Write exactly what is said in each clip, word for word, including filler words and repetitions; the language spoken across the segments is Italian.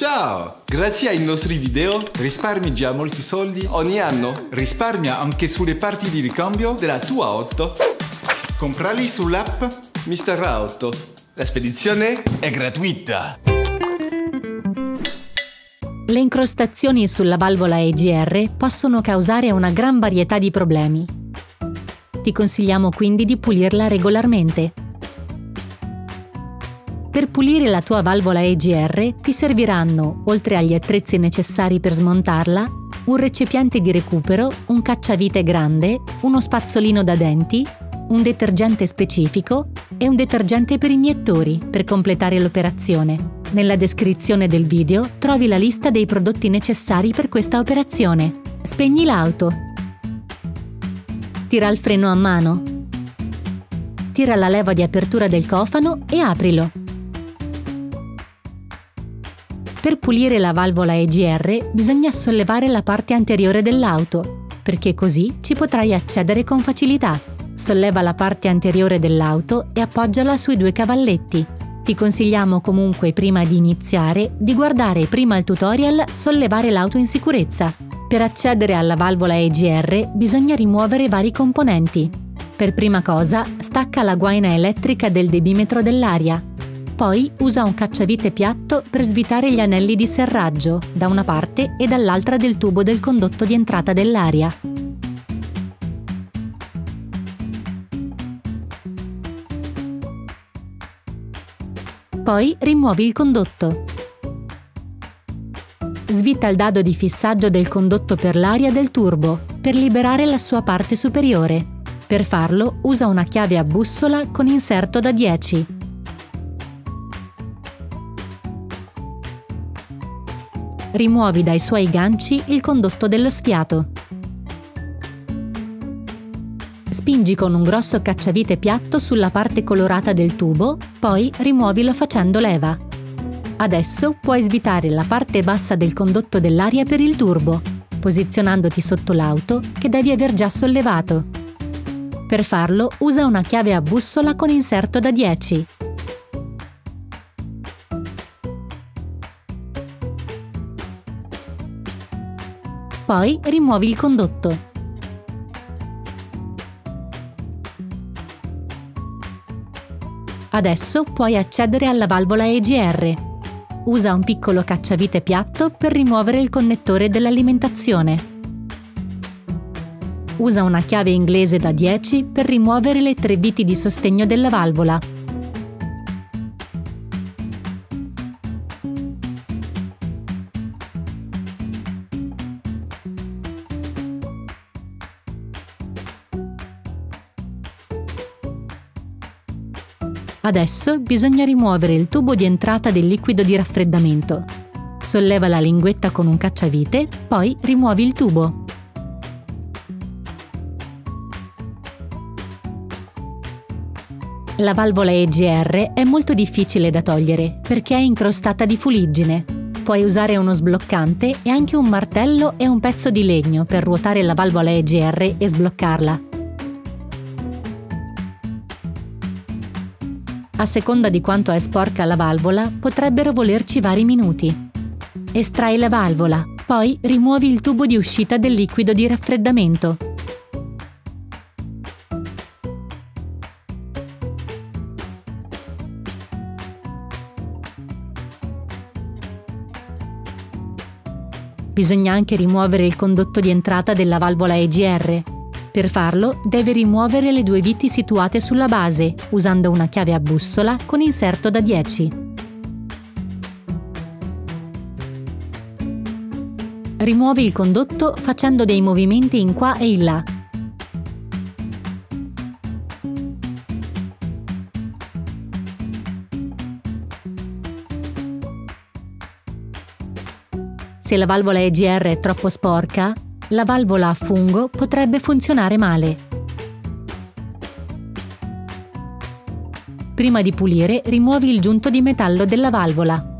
Ciao! Grazie ai nostri video risparmi già molti soldi ogni anno. Risparmia anche sulle parti di ricambio della tua auto. Comprali sull'app Mister Auto. La spedizione è gratuita. Le incrostazioni sulla valvola E G R possono causare una gran varietà di problemi. Ti consigliamo quindi di pulirla regolarmente. Per pulire la tua valvola E G R ti serviranno, oltre agli attrezzi necessari per smontarla, un recipiente di recupero, un cacciavite grande, uno spazzolino da denti, un detergente specifico e un detergente per iniettori per completare l'operazione. Nella descrizione del video trovi la lista dei prodotti necessari per questa operazione. Spegni l'auto. Tira il freno a mano. Tira la leva di apertura del cofano e aprilo. Per pulire la valvola E G R bisogna sollevare la parte anteriore dell'auto, perché così ci potrai accedere con facilità. Solleva la parte anteriore dell'auto e appoggiala sui due cavalletti. Ti consigliamo comunque, prima di iniziare, di guardare prima il tutorial Sollevare l'auto in sicurezza. Per accedere alla valvola E G R bisogna rimuovere vari componenti. Per prima cosa, stacca la guaina elettrica del debimetro dell'aria. Poi usa un cacciavite piatto per svitare gli anelli di serraggio da una parte e dall'altra del tubo del condotto di entrata dell'aria. Poi rimuovi il condotto. Svita il dado di fissaggio del condotto per l'aria del turbo per liberare la sua parte superiore. Per farlo usa una chiave a bussola con inserto da dieci. Rimuovi dai suoi ganci il condotto dello sfiato. Spingi con un grosso cacciavite piatto sulla parte colorata del tubo, poi rimuovilo facendo leva. Adesso puoi svitare la parte bassa del condotto dell'aria per il turbo, posizionandoti sotto l'auto che devi aver già sollevato. Per farlo usa una chiave a bussola con inserto da dieci. Poi rimuovi il condotto. Adesso puoi accedere alla valvola E G R. Usa un piccolo cacciavite piatto per rimuovere il connettore dell'alimentazione. Usa una chiave inglese da dieci per rimuovere le tre viti di sostegno della valvola. Adesso bisogna rimuovere il tubo di entrata del liquido di raffreddamento. Solleva la linguetta con un cacciavite, poi rimuovi il tubo. La valvola E G R è molto difficile da togliere perché è incrostata di fuliggine. Puoi usare uno sbloccante e anche un martello e un pezzo di legno per ruotare la valvola E G R e sbloccarla. A seconda di quanto è sporca la valvola, potrebbero volerci vari minuti. Estrai la valvola, poi rimuovi il tubo di uscita del liquido di raffreddamento. Bisogna anche rimuovere il condotto di entrata della valvola E G R. Per farlo deve rimuovere le due viti situate sulla base, usando una chiave a bussola con inserto da dieci. Rimuovi il condotto facendo dei movimenti in qua e in là. Se la valvola E G R è troppo sporca, la valvola a fungo potrebbe funzionare male. Prima di pulire, rimuovi il giunto di metallo della valvola.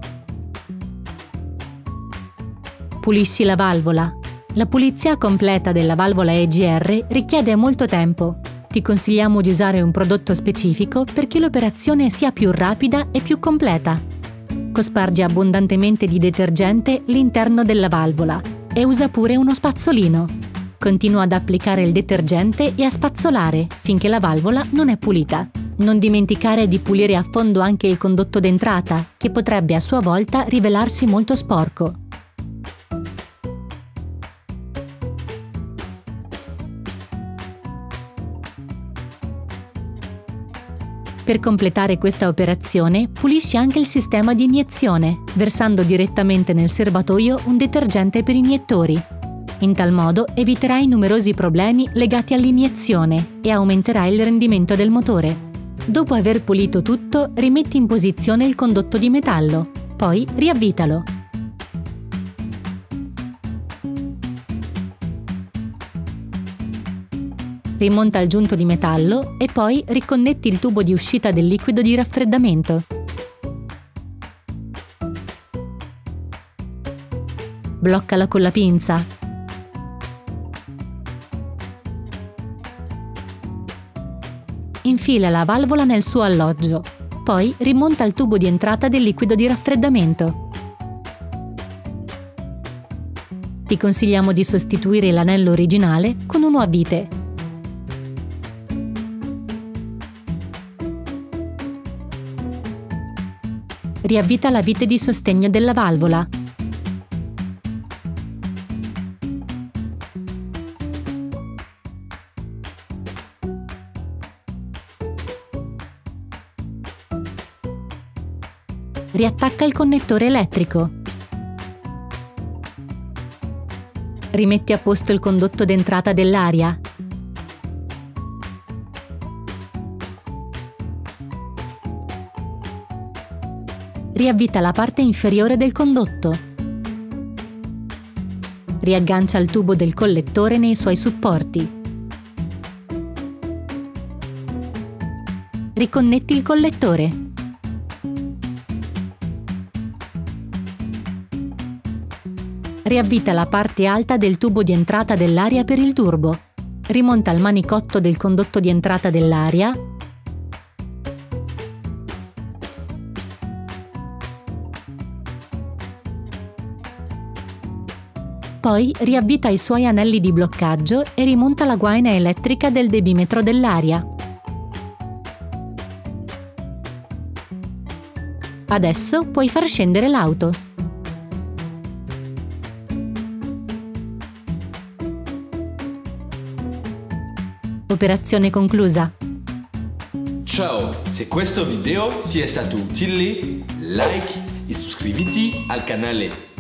Pulisci la valvola. La pulizia completa della valvola E G R richiede molto tempo. Ti consigliamo di usare un prodotto specifico perché l'operazione sia più rapida e più completa. bianco sparge abbondantemente di detergente l'interno della valvola e usa pure uno spazzolino. Continua ad applicare il detergente e a spazzolare finché la valvola non è pulita. Non dimenticare di pulire a fondo anche il condotto d'entrata, che potrebbe a sua volta rivelarsi molto sporco. Per completare questa operazione, pulisci anche il sistema di iniezione, versando direttamente nel serbatoio un detergente per iniettori. In tal modo eviterai numerosi problemi legati all'iniezione e aumenterai il rendimento del motore. Dopo aver pulito tutto, rimetti in posizione il condotto di metallo, poi riavvitalo. Rimonta il giunto di metallo e poi riconnetti il tubo di uscita del liquido di raffreddamento. Bloccala con la pinza. Infila la valvola nel suo alloggio, poi rimonta il tubo di entrata del liquido di raffreddamento. Ti consigliamo di sostituire l'anello originale con uno a vite. Riavvita la vite di sostegno della valvola. Riattacca il connettore elettrico. Rimetti a posto il condotto d'entrata dell'aria. Riavvita la parte inferiore del condotto. Riaggancia il tubo del collettore nei suoi supporti. Riconnetti il collettore. Riavvita la parte alta del tubo di entrata dell'aria per il turbo. Rimonta il manicotto del condotto di entrata dell'aria. Poi riavvita i suoi anelli di bloccaggio e rimonta la guaina elettrica del debimetro dell'aria. Adesso puoi far scendere l'auto. Operazione conclusa. Ciao, se questo video ti è stato utile, like e iscriviti al canale.